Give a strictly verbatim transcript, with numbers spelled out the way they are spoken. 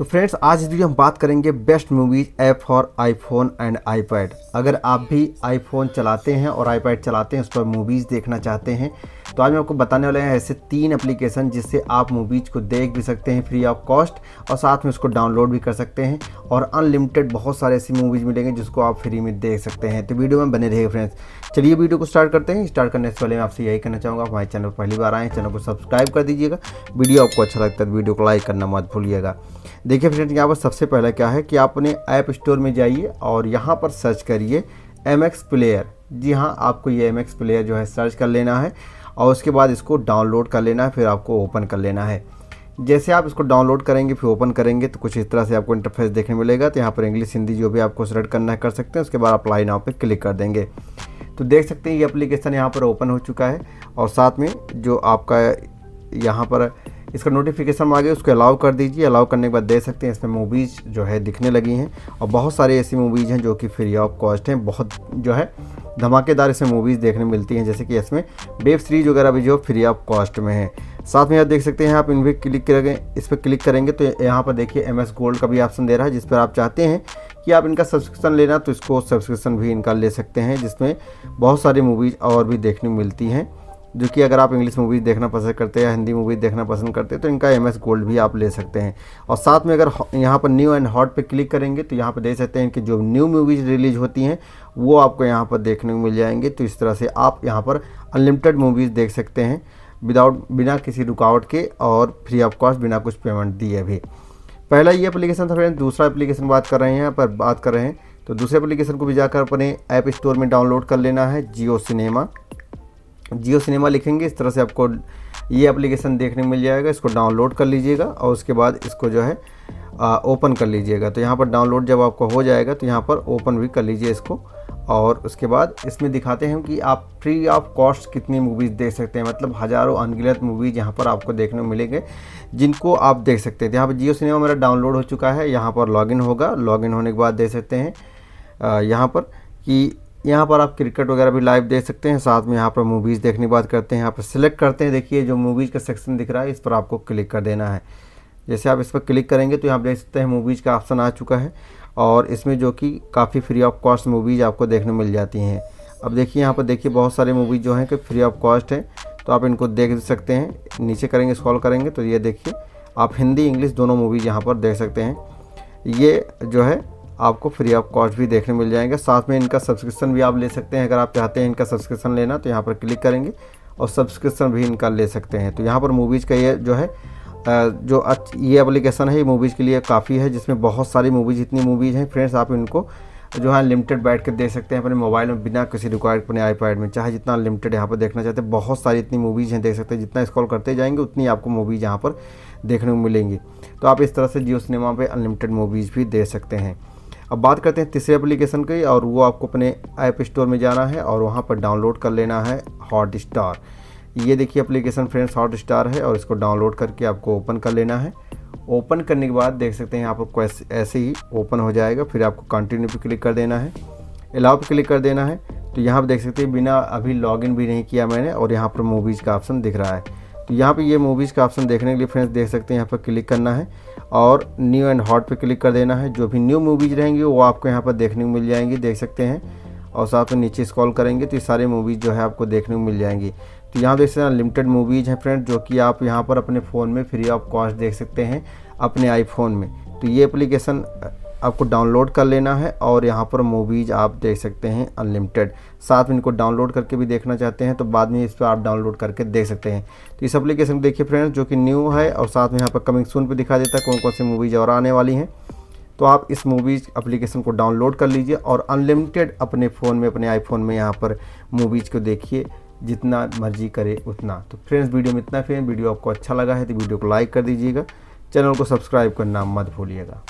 तो फ्रेंड्स आज इस वीडियो हम बात करेंगे best movies app for iPhone and iPad. अगर आप भी आईफोन चलाते हैं और आईपैड चलाते हैं, उस पर मूवीज़ देखना चाहते हैं, तो आज मैं आपको बताने वाले हैं ऐसे तीन एप्लीकेशन जिससे आप मूवीज़ को देख भी सकते हैं फ्री ऑफ कॉस्ट और साथ में उसको डाउनलोड भी कर सकते हैं और अनलिमिटेड बहुत सारे ऐसी मूवीज़ मिलेंगे जिसको आप फ्री में देख सकते हैं। तो वीडियो में बने रहिए फ्रेंड्स। चलिए वीडियो को स्टार्ट करते हैं। स्टार्ट करने से पहले मैं आपसे यही कहना चाहूँगा, हमारे चैनल पर पहली बार आए हैं चैनल को सब्सक्राइब कर दीजिएगा। वीडियो आपको अच्छा लगता है वीडियो को लाइक करना मत भूलिएगा। देखिए फ्रेंड्स, यहाँ पर सबसे पहला क्या है कि आप अपने ऐप स्टोर में जाइए और यहाँ पर सर्च करिए एम एक्स प्लेयर। जी हाँ, आपको ये एम एक्स प्लेयर जो है सर्च कर लेना है और उसके बाद इसको डाउनलोड कर लेना है, फिर आपको ओपन कर लेना है। जैसे आप इसको डाउनलोड करेंगे फिर ओपन करेंगे तो कुछ इस तरह से आपको इंटरफेस देखने मिलेगा। तो यहाँ पर इंग्लिश हिंदी जो भी आपको सेलेक्ट करना है कर सकते हैं। उसके बाद अप्लाई नाउ पर क्लिक कर देंगे तो देख सकते हैं ये एप्लीकेशन यहाँ पर ओपन हो चुका है और साथ में जो आपका यहाँ पर इसका नोटिफिकेशन आ गया उसको अलाउ कर दीजिए। अलाउ करने के बाद देख सकते हैं इसमें मूवीज़ जो है दिखने लगी हैं और बहुत सारी ऐसी मूवीज़ हैं जो कि फ्री ऑफ कॉस्ट हैं। बहुत जो है धमाकेदार इसमें मूवीज़ देखने मिलती हैं, जैसे कि इसमें वेब सीरीज़ वगैरह भी जो फ्री ऑफ कॉस्ट में है। साथ में आप देख सकते हैं, आप इन पर क्लिक करेंगे, इस पर क्लिक करेंगे तो यहाँ पर देखिए एम एस गोल्ड का भी ऑप्शन दे रहा है, जिस पर आप चाहते हैं कि आप इनका सब्सक्रिप्शन लेना तो इसको सब्सक्रिप्शन भी इनका ले सकते हैं, जिसमें बहुत सारी मूवीज़ और भी देखने मिलती हैं। जो कि अगर आप इंग्लिश मूवीज़ देखना पसंद करते हैं या हिंदी मूवीज़ देखना पसंद करते हैं तो इनका एम एस गोल्ड भी आप ले सकते हैं। और साथ में अगर यहाँ पर न्यू एंड हॉट पे क्लिक करेंगे तो यहाँ पर देख सकते हैं कि जो न्यू मूवीज़ रिलीज़ होती हैं वो आपको यहाँ पर देखने को मिल जाएंगे। तो इस तरह से आप यहाँ पर अनलिमिटेड मूवीज़ देख सकते हैं विदाउट बिना किसी रुकावट के और फ्री ऑफ कॉस्ट, बिना कुछ पेमेंट दिए भी। पहला ये एप्लीकेशन था फ्रेंड। दूसरा एप्लीकेशन बात कर रहे हैं यहाँ पर बात कर रहे हैं तो दूसरे एप्लीकेशन को भी जाकर अपने ऐप स्टोर में डाउनलोड कर लेना है, जियो सिनेमा। जियो सिनेमा लिखेंगे, इस तरह से आपको ये एप्लीकेशन देखने मिल जाएगा। इसको डाउनलोड कर लीजिएगा और उसके बाद इसको जो है ओपन कर लीजिएगा। तो यहाँ पर डाउनलोड जब आपको हो जाएगा तो यहाँ पर ओपन भी कर लीजिए इसको और उसके बाद इसमें दिखाते हैं कि आप फ्री ऑफ कॉस्ट कितनी मूवीज़ देख सकते हैं। मतलब हज़ारों अनगिनत मूवीज़ यहाँ पर आपको देखने मिलेंगे जिनको आप देख सकते हैं। यहाँ पर जियो सिनेमा मेरा डाउनलोड हो चुका है, यहाँ पर लॉगिन होगा। लॉगिन होने के बाद देख सकते हैं यहाँ पर कि यहाँ पर आप क्रिकेट वगैरह भी लाइव देख सकते हैं। साथ में यहाँ पर मूवीज़ देखने की बात करते हैं, यहाँ पर सिलेक्ट करते हैं। देखिए जो मूवीज़ का सेक्शन दिख रहा है इस पर आपको क्लिक कर देना है। जैसे आप इस पर क्लिक करेंगे तो यहाँ देख सकते हैं मूवीज़ का ऑप्शन आ चुका है और इसमें जो कि काफ़ी फ्री ऑफ कॉस्ट मूवीज़ आपको देखने मिल जाती हैं। अब देखिए यहाँ पर देखिए बहुत सारे मूवीज़ जो हैं कि फ्री ऑफ कॉस्ट हैं तो आप इनको देख सकते हैं। नीचे करेंगे स्क्रॉल करेंगे तो ये देखिए आप हिंदी इंग्लिश दोनों मूवीज़ यहाँ पर देख सकते हैं। ये जो है आपको फ्री ऑफ कॉस्ट भी देखने मिल जाएंगे। साथ में इनका सब्सक्रिप्शन भी आप ले सकते हैं। अगर आप चाहते हैं इनका सब्सक्रिप्शन लेना तो यहाँ पर क्लिक करेंगे और सब्सक्रिप्शन भी इनका ले सकते हैं। तो यहाँ पर मूवीज़ का ये जो है जो ये एप्लीकेशन है ये मूवीज़ के लिए काफ़ी है, जिसमें बहुत सारी मूवीज़ इतनी मूवीज़ हैं फ्रेंड्स। आप इनको जो है लिमिटेड बैठ कर देख सकते हैं अपने मोबाइल में बिना किसी रिक्वायर्ड अपने आईपैड में, चाहे जितना लिमिटेड यहाँ पर देखना चाहते हैं। बहुत सारी इतनी मूवीज़ हैं देख सकते हैं, जितना स्क्रॉल करते जाएंगे उतनी आपको मूवीज़ यहाँ पर देखने को मिलेंगी। तो आप इस तरह से जियो सिनेमा पर अनलिमिटेड मूवीज़ भी देख सकते हैं। अब बात करते हैं तीसरे एप्लीकेशन की और वो आपको अपने ऐप स्टोर में जाना है और वहाँ पर डाउनलोड कर लेना है हॉटस्टार। ये देखिए एप्लीकेशन फ्रेंड्स हॉटस्टार है और इसको डाउनलोड करके आपको ओपन कर लेना है। ओपन करने के बाद देख सकते हैं यहाँ पर ऐसे ही ओपन हो जाएगा। फिर आपको कंटिन्यू पे क्लिक कर देना है, अलाउ पे क्लिक कर देना है। तो यहाँ पर देख सकते हैं बिना अभी लॉगिन भी नहीं किया मैंने और यहाँ पर मूवीज़ का ऑप्शन दिख रहा है। तो यहाँ पर ये मूवीज़ का ऑप्शन देखने के लिए फ्रेंड्स देख सकते हैं यहाँ पर क्लिक करना है और न्यू एंड हॉट पे क्लिक कर देना है। जो भी न्यू मूवीज़ रहेंगी वो आपको यहाँ पर देखने को मिल जाएंगी, देख सकते हैं। और साथ में नीचे स्क्रॉल करेंगे तो ये सारे मूवीज़ जो है आपको देखने को मिल जाएंगी। तो यहाँ देख सकते हैं लिमिटेड मूवीज़ हैं फ्रेंड, जो कि आप यहाँ पर अपने फ़ोन में फ्री ऑफ कॉस्ट देख सकते हैं अपने आईफोन में। तो ये एप्लीकेशन आपको डाउनलोड कर लेना है और यहाँ पर मूवीज़ आप देख सकते हैं अनलिमिटेड। साथ में इनको डाउनलोड करके भी देखना चाहते हैं तो बाद में इस पर आप डाउनलोड करके देख सकते हैं। तो इस एप्लीकेशन को देखिए फ्रेंड्स, जो कि न्यू है और साथ में यहाँ पर कमिंग सून पे दिखा देता है कौन कौन सी मूवीज़ और आने वाली हैं। तो आप इस मूवीज़ एप्लीकेशन को डाउनलोड कर लीजिए और अनलिमिटेड अपने फ़ोन में अपने आईफोन में यहाँ पर मूवीज़ को देखिए जितना मर्जी करे उतना। तो फ्रेंड्स वीडियो में इतना। फ्रेंड वीडियो आपको अच्छा लगा है तो वीडियो को लाइक कर दीजिएगा, चैनल को सब्सक्राइब करना मत भूलिएगा।